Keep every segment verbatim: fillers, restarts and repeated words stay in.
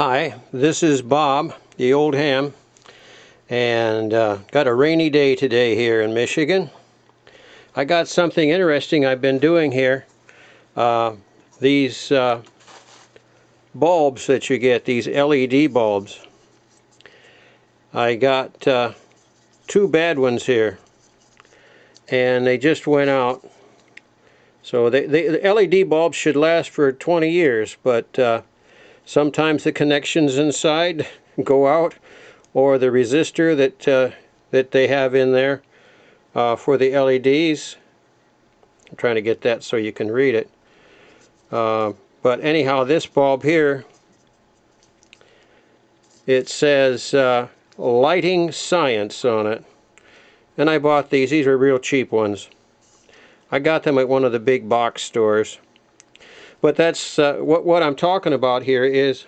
Hi, this is Bob, the old ham, and uh, got a rainy day today here in Michigan. I got something interesting I've been doing here. Uh, these uh, bulbs that you get, these L E D bulbs. I got uh, two bad ones here, and they just went out. So they, they, the L E D bulbs should last for twenty years, but uh, sometimes the connections inside go out, or the resistor that uh, that they have in there uh, for the L E Ds. I'm trying to get that so you can read it. Uh, but anyhow, this bulb here, it says uh, Lighting Science on it. And I bought these. These are real cheap ones. I got them at one of the big box stores. But that's uh, what, what I'm talking about here is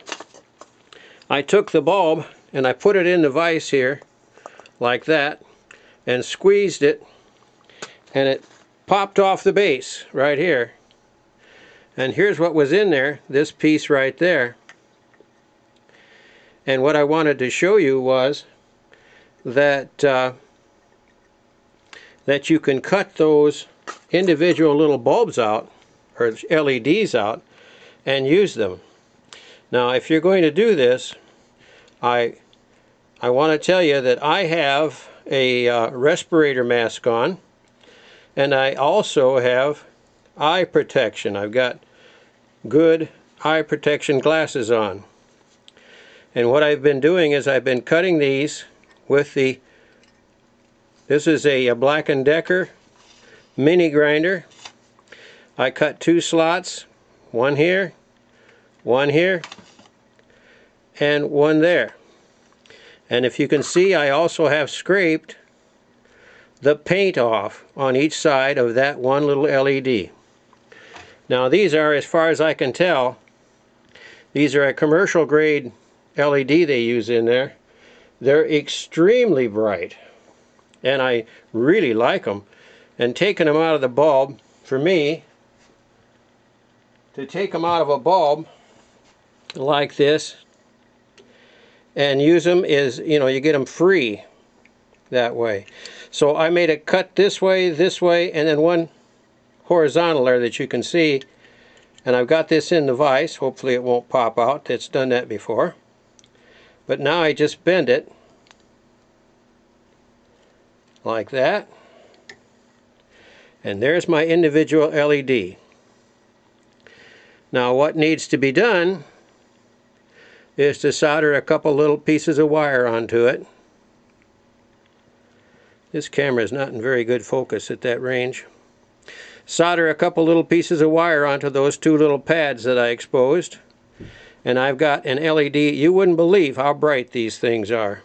I took the bulb and I put it in the vise here like that and squeezed it, and it popped off the base right here. And here's what was in there, this piece right there. And what I wanted to show you was that uh, that you can cut those individual little bulbs out, or L E Ds out, and use them. Now, if you're going to do this, I I want to tell you that I have a uh, respirator mask on, and I also have eye protection. I've got good eye protection glasses on. And what I've been doing is I've been cutting these with the, this is a, a Black and Decker mini grinder. I cut two slots, one here, one here, and one there. And if you can see, I also have scraped the paint off on each side of that one little L E D. Now these are, as far as I can tell, these are a commercial grade L E D they use in there. They're extremely bright, and I really like them. And taking them out of the bulb, for me, to take them out of a bulb like this and use them is, you know, you get them free that way. So I made a cut this way, this way, and then one horizontal there that you can see. And I've got this in the vise. Hopefully it won't pop out. It's done that before. But now I just bend it like that. And there's my individual L E D. Now what needs to be done is to solder a couple little pieces of wire onto it. This camera is not in very good focus at that range. Solder a couple little pieces of wire onto those two little pads that I exposed. And I've got an L E D. You wouldn't believe how bright these things are.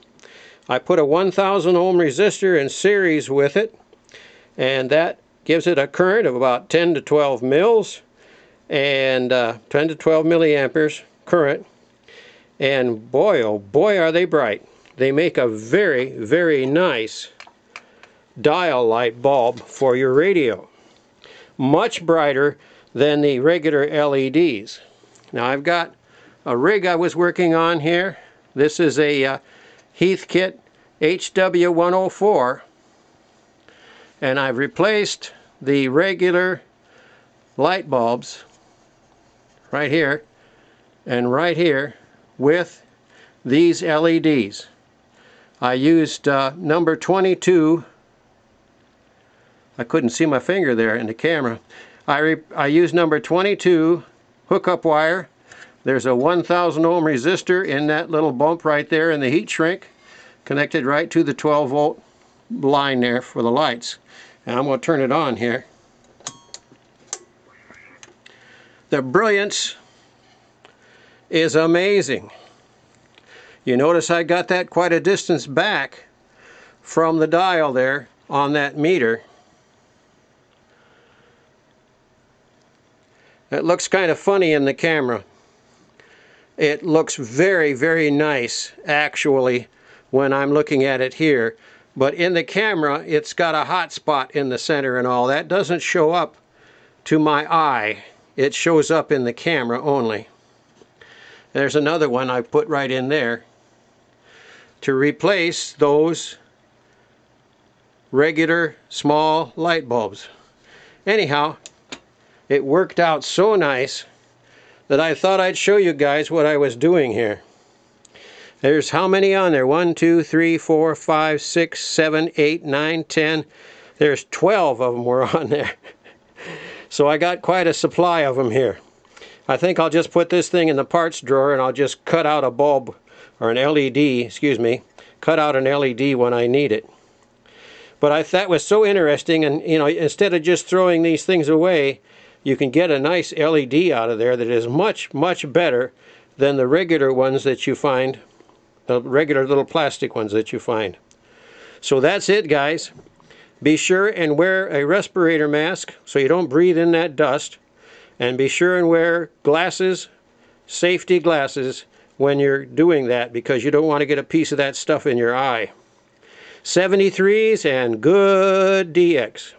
I put a one thousand ohm resistor in series with it, and that gives it a current of about ten to twelve mils, and uh, ten to twelve milliamperes current. And boy, oh boy, are they bright. They make a very, very nice dial light bulb for your radio. Much brighter than the regular L E Ds. Now I've got a rig I was working on here. This is a uh, Heathkit H W one oh four. And I've replaced the regular light bulbs right here and right here with these L E Ds. I used uh, number twenty-two. I couldn't see my finger there in the camera. I, re I used number twenty-two hookup wire. There's a one thousand ohm resistor in that little bump right there in the heat shrink, connected right to the twelve volt line there for the lights. And I'm going to turn it on here. The brilliance is amazing. You notice I got that quite a distance back from the dial there on that meter. It looks kind of funny in the camera. It looks very, very nice actually when I'm looking at it here. But in the camera, it's got a hot spot in the center and all. That doesn't show up to my eye. It shows up in the camera only. There's another one I put right in there to replace those regular small light bulbs. Anyhow, it worked out so nice that I thought I'd show you guys what I was doing here. There's how many on there? one, two, three, four, five, six, seven, eight, nine, ten. There's twelve of them were on there. So I got quite a supply of them here. I think I'll just put this thing in the parts drawer and I'll just cut out a bulb, or an L E D, excuse me, cut out an L E D when I need it. But I that was so interesting, and you know, instead of just throwing these things away, you can get a nice L E D out of there that is much, much better than the regular ones that you find, the regular little plastic ones that you find. So that's it, guys. Be sure and wear a respirator mask so you don't breathe in that dust, and be sure and wear glasses, safety glasses, when you're doing that, because you don't want to get a piece of that stuff in your eye. seventy-threes and good D X.